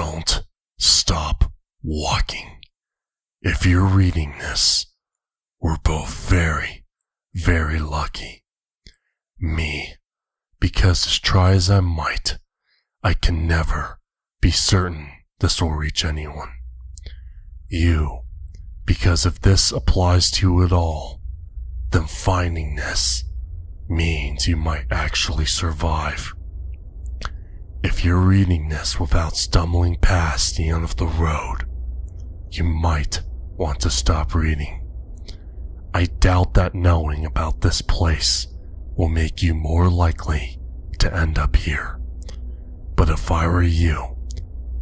Don't stop walking. If you're reading this, we're both very, very lucky. Me, because as try as I might, I can never be certain this will reach anyone. You, because if this applies to you at all, then finding this means you might actually survive. If you're reading this without stumbling past the end of the road, you might want to stop reading. I doubt that knowing about this place will make you more likely to end up here. But if I were you,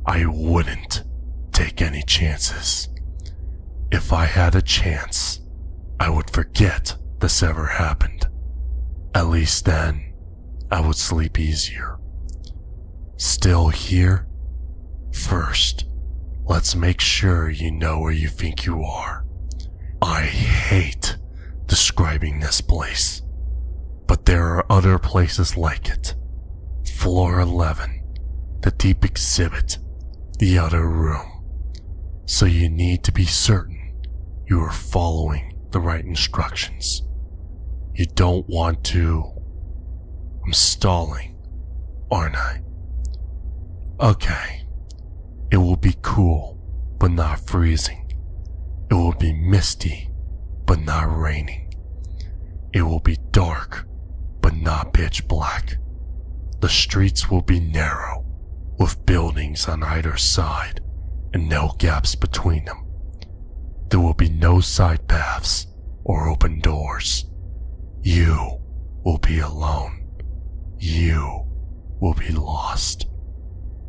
I wouldn't take any chances. If I had a chance, I would forget this ever happened. At least then, I would sleep easier. Still here? First, let's make sure you know where you think you are. I hate describing this place, but there are other places like it. Floor 11, the deep exhibit, the other room. So you need to be certain you are following the right instructions. You don't want to... I'm stalling, aren't I? Okay. It will be cool, but not freezing. It will be misty, but not raining. It will be dark, but not pitch black. The streets will be narrow, with buildings on either side, and no gaps between them. There will be no side paths or open doors. You will be alone. You will be lost.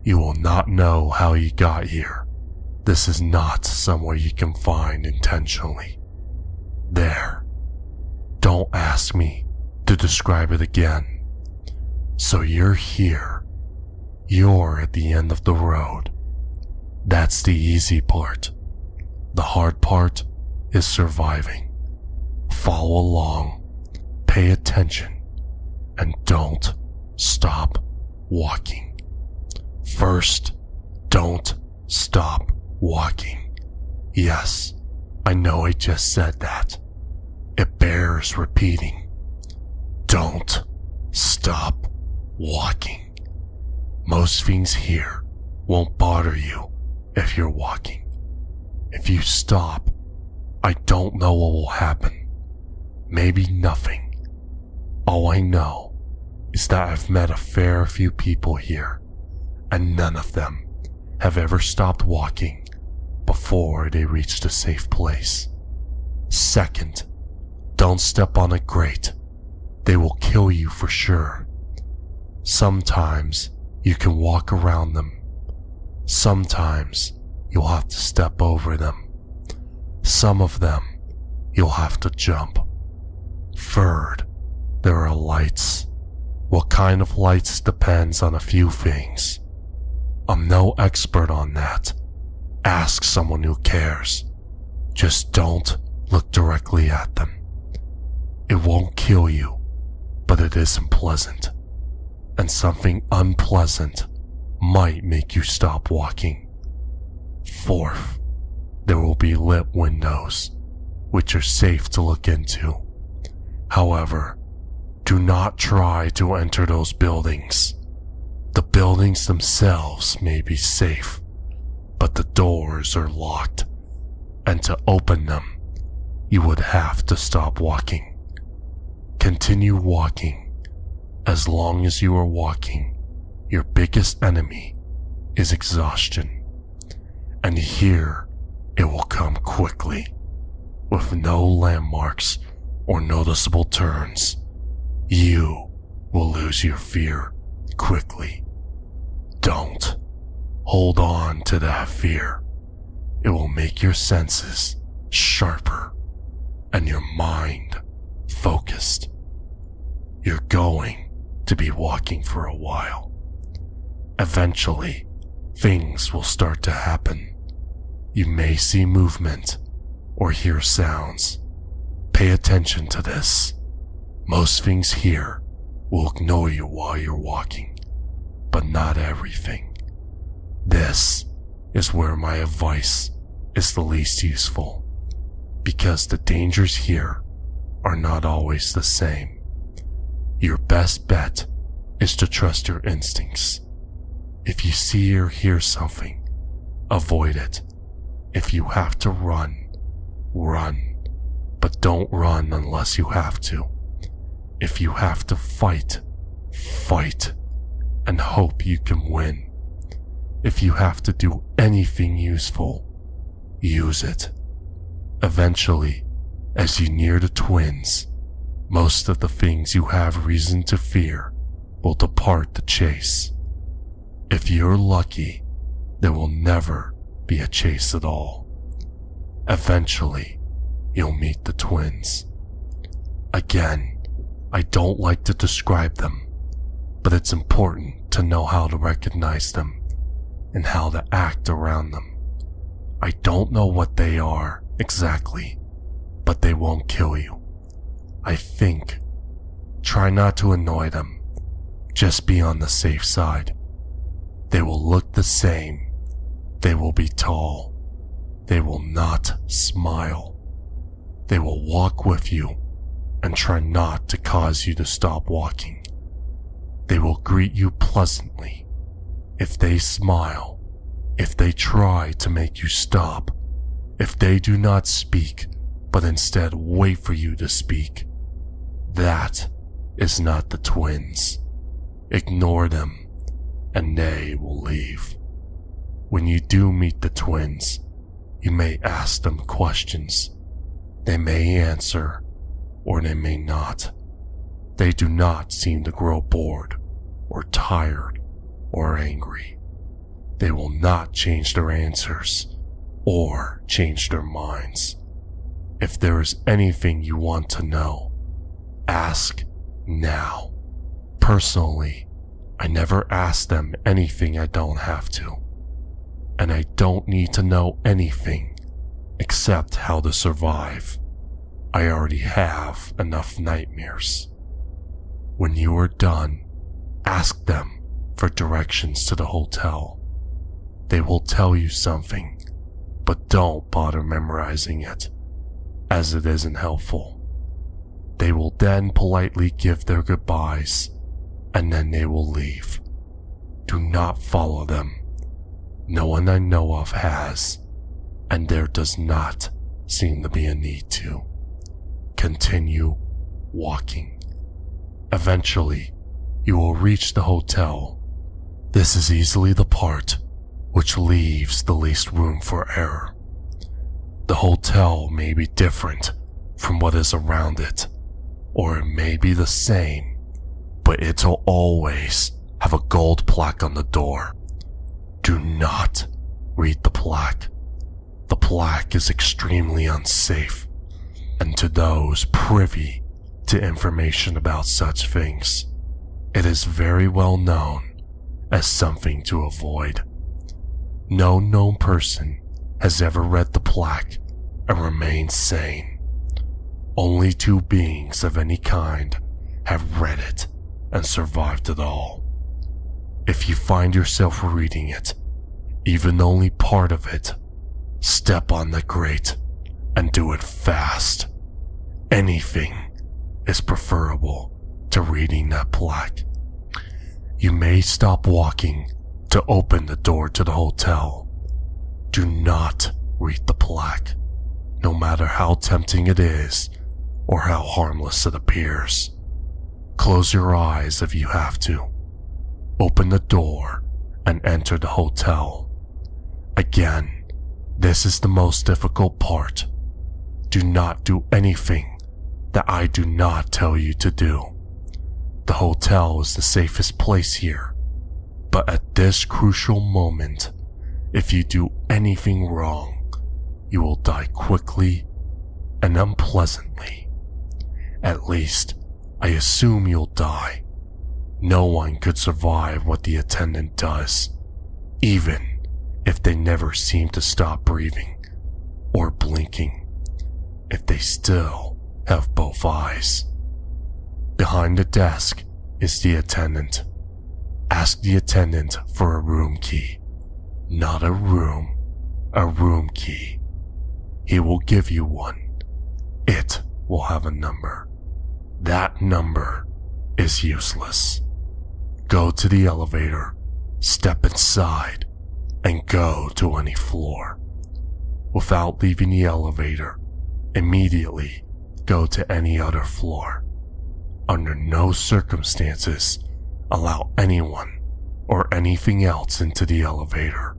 You will not know how you got here. This is not somewhere you can find intentionally. There. Don't ask me to describe it again. So you're here. You're at the end of the road. That's the easy part. The hard part is surviving. Follow along, pay attention, and don't stop walking. First, don't stop walking. Yes, I know I just said that. It bears repeating. Don't stop walking. Most things here won't bother you if you're walking. If you stop, I don't know what will happen. Maybe nothing. All I know is that I've met a fair few people here, and none of them have ever stopped walking before they reached a safe place. Second, don't step on a grate. They will kill you for sure. Sometimes you can walk around them. Sometimes you'll have to step over them. Some of them, you'll have to jump. Third, there are lights. What kind of lights depends on a few things. I'm no expert on that. Ask someone who cares. Just don't look directly at them. It won't kill you, but it isn't pleasant. And something unpleasant might make you stop walking. Fourth, there will be lit windows, which are safe to look into. However, do not try to enter those buildings. The buildings themselves may be safe, but the doors are locked, and to open them, you would have to stop walking. Continue walking. As long as you are walking, your biggest enemy is exhaustion. And here, it will come quickly, with no landmarks or noticeable turns. You will lose your fear quickly. Don't hold on to that fear. It will make your senses sharper and your mind focused. You're going to be walking for a while. Eventually, things will start to happen. You may see movement or hear sounds. Pay attention to this. Most things here will ignore you while you're walking, but not everything. This This is where my advice is the least useful, because the dangers here are not always the same. Your best bet is to trust your instincts. If you see or hear something, avoid it. If you have to run, run. But don't run unless you have to. If you have to fight, fight, and hope you can win. If you have to do anything useful, use it. Eventually, as you near the twins, most of the things you have reason to fear will depart the chase. If you're lucky, there will never be a chase at all. Eventually, you'll meet the twins. Again, I don't like to describe them, but it's important to know how to recognize them and how to act around them. I don't know what they are exactly, but they won't kill you. I think. Try not to annoy them. Just be on the safe side. They will look the same. They will be tall. They will not smile. They will walk with you and try not to cause you to stop walking. They will greet you pleasantly. If they smile, if they try to make you stop, if they do not speak, but instead wait for you to speak, that is not the twins. Ignore them, and they will leave. When you do meet the twins, you may ask them questions. They may answer, or they may not. They do not seem to grow bored or tired or angry. They will not change their answers or change their minds. If there is anything you want to know, ask now. Personally, I never ask them anything I don't have to, and I don't need to know anything except how to survive. I already have enough nightmares. When you are done, ask them for directions to the hotel. They will tell you something, but don't bother memorizing it, as it isn't helpful. They will then politely give their goodbyes, and then they will leave. Do not follow them. No one I know of has, and there does not seem to be a need to. Continue walking. Eventually, you will reach the hotel. This is easily the part which leaves the least room for error. The hotel may be different from what is around it, or it may be the same, but it'll always have a gold plaque on the door. Do not read the plaque. The plaque is extremely unsafe, and to those privy to information about such things, it is very well known as something to avoid. No known person has ever read the plaque and remained sane. Only two beings of any kind have read it and survived it all. If you find yourself reading it, even only part of it, step on the grate and do it fast. Anything is preferable to reading that plaque. You may stop walking to open the door to the hotel. Do not read the plaque, no matter how tempting it is or how harmless it appears. Close your eyes if you have to. Open the door and enter the hotel. Again, this is the most difficult part. Do not do anything that I do not tell you to do. The hotel is the safest place here, but at this crucial moment, if you do anything wrong, you will die quickly and unpleasantly. At least, I assume you'll die. No one could survive what the attendant does, even if they never seem to stop breathing or blinking, if they still have both eyes. Behind the desk is the attendant. Ask the attendant for a room key. Not a room key. He will give you one. It will have a number. That number is useless. Go to the elevator, step inside, and go to any floor. Without leaving the elevator, immediately go to any other floor. Under no circumstances allow anyone or anything else into the elevator.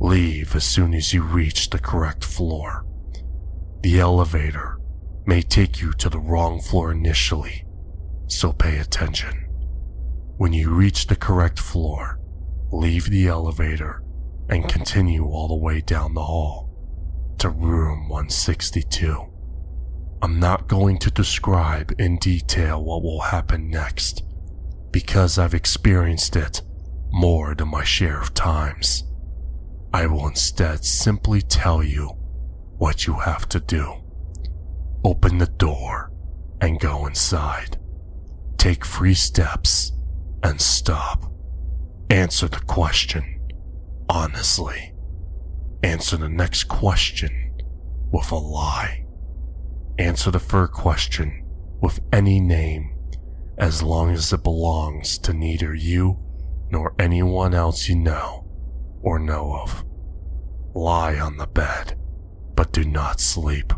Leave as soon as you reach the correct floor. The elevator may take you to the wrong floor initially, so pay attention. When you reach the correct floor, leave the elevator and continue all the way down the hall to room 162. I'm not going to describe in detail what will happen next, because I've experienced it more than my share of times. I will instead simply tell you what you have to do. Open the door and go inside. Take 3 steps and stop. Answer the question honestly. Answer the next question with a lie. Answer the first question with any name, as long as it belongs to neither you nor anyone else you know or know of. Lie on the bed, but do not sleep.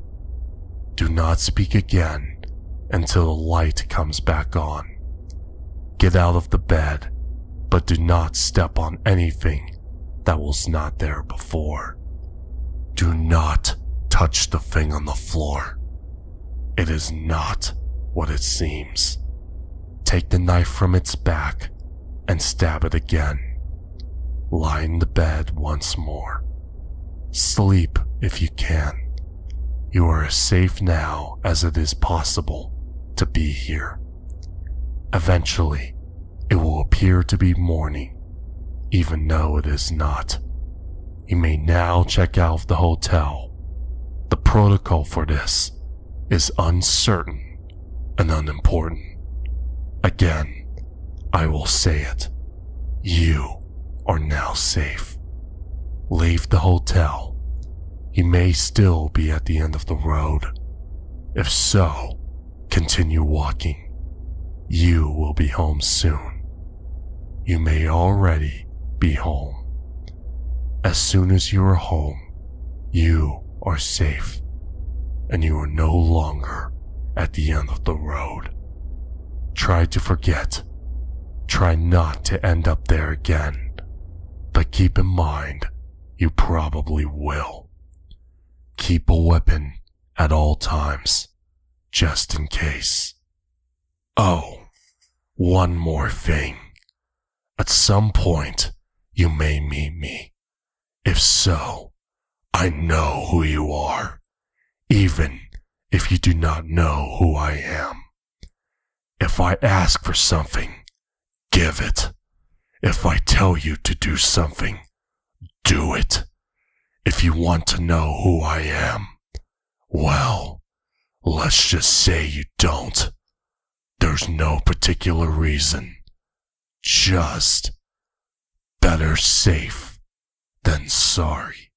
Do not speak again until the light comes back on. Get out of the bed, but do not step on anything that was not there before. Do not touch the thing on the floor. It is not what it seems. Take the knife from its back and stab it again. Lie in the bed once more. Sleep if you can. You are as safe now as it is possible to be here. Eventually, it will appear to be morning, even though it is not. You may now check out of the hotel. The protocol for this is uncertain and unimportant. Again, I will say it. You are now safe. Leave the hotel. You may still be at the end of the road. If so, continue walking. You will be home soon. You may already be home. As soon as you are home, you are safe, and you are no longer at the end of the road. Try to forget. Try not to end up there again. But keep in mind, you probably will. Keep a weapon at all times, just in case. Oh, one more thing. At some point, you may meet me. If so, I know who you are, even if you do not know who I am. If I ask for something, give it. If I tell you to do something, do it. If you want to know who I am, well, let's just say you don't. There's no particular reason. Just better safe than sorry.